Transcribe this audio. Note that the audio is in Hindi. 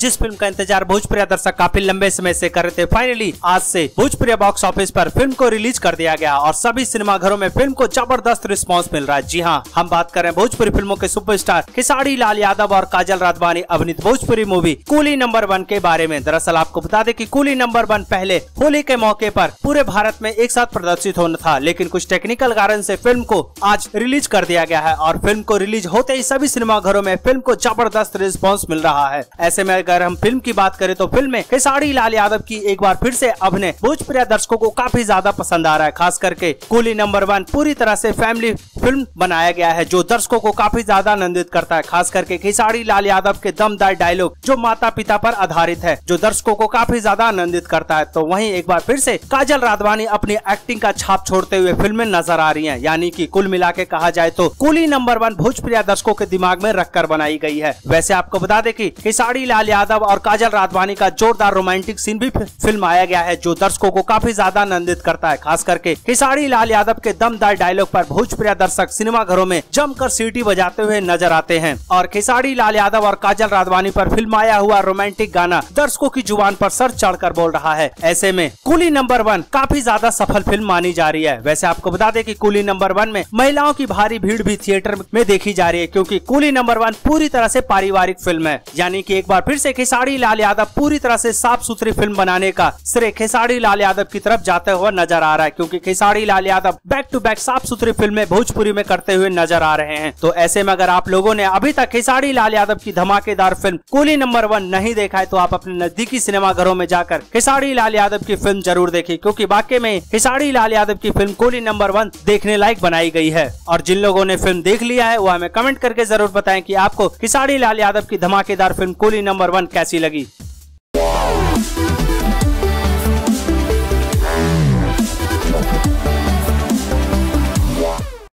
जिस फिल्म का इंतजार भोजपुरी दर्शक काफी लंबे समय से कर रहे थे, फाइनली आज से भोजपुरी बॉक्स ऑफिस पर फिल्म को रिलीज कर दिया गया और सभी सिनेमाघरों में फिल्म को जबरदस्त रिस्पांस मिल रहा है। जी हाँ, हम बात कर रहे हैं भोजपुरी फिल्मों के सुपरस्टार खेसारी लाल यादव और काजल राघवानी अभिनीत भोजपुरी मूवी कूली No.1 के बारे में। दरअसल आपको बता दें कि कूली No.1 पहले होली के मौके पर पूरे भारत में एक साथ प्रदर्शित होना था, लेकिन कुछ टेक्निकल कारण से फिल्म को आज रिलीज कर दिया गया है और फिल्म को रिलीज होते ही सभी सिनेमाघरों में फिल्म को जबरदस्त रिस्पांस मिल रहा है। ऐसे में अगर हम फिल्म की बात करें तो फिल्म में खेसारी लाल यादव की एक बार फिर से अभिनय भोजपुरी दर्शकों को काफी ज्यादा पसंद आ रहा है। खास करके कूली No.1 पूरी तरह से फैमिली फिल्म बनाया गया है जो दर्शकों को काफी ज्यादा आनंदित करता है। खास करके खेसारी लाल यादव के दमदार डायलॉग जो माता पिता पर आधारित है जो दर्शकों को काफी ज्यादा आनंदित करता है। तो वहीं एक बार फिर से काजल राघवानी अपनी एक्टिंग का छाप छोड़ते हुए फिल्म में नजर आ रही है। यानी कि कुल मिला के कहा जाए तो कूली No.1 भोजपुरी दर्शकों के दिमाग में रखकर बनाई गई है। वैसे आपको बता दें कि खेसारी लाल यादव और काजल राघवानी का जोरदार रोमांटिक सीन भी फिल्म आया गया है जो दर्शकों को काफी ज्यादा आनंदित करता है। खास करके खेसारी लाल यादव के दमदार डायलॉग पर भोजपुरी दर्शक सिनेमा घरों में जमकर सीटी बजाते हुए नजर आते हैं और खेसारी लाल यादव और काजल राघवानी पर फिल्म आया हुआ रोमांटिक गाना दर्शकों की जुबान पर सर चढ़कर बोल रहा है। ऐसे में कूली No.1 काफी ज्यादा सफल फिल्म मानी जा रही है। वैसे आपको बता दें कि कूली No.1 में महिलाओं की भारी भीड़ भी थिएटर में देखी जा रही है क्योंकि कूली No.1 पूरी तरह से पारिवारिक फिल्म है। यानी कि एक बार फिर से खेसारी लाल यादव पूरी तरह से साफ सुथरी फिल्म बनाने का श्रेय खेसारी लाल यादव की तरफ जाते हुए नजर आ रहा है क्योंकि Khesari Lal Yadav back to back साफ सुथरी फिल्में भोजपुरी में करते हुए नजर आ रहे हैं। तो ऐसे में अगर आप लोगों ने अभी तक खेसारी लाल यादव की धमाकेदार फिल्म कूली No.1 नहीं देखा है तो आप अपने नजदीकी सिनेमा घरों में जाकर खेसारी लाल यादव की फिल्म जरूर देखें क्योंकि वाकई में खेसारी लाल यादव की फिल्म कूली No.1 देखने लायक बनाई गई है। और जिन लोगों ने फिल्म देख लिया है वो हमें कमेंट करके जरूर बताएं कि आपको खेसारी लाल यादव की धमाकेदार फिल्म कूली No.1 कैसी लगी।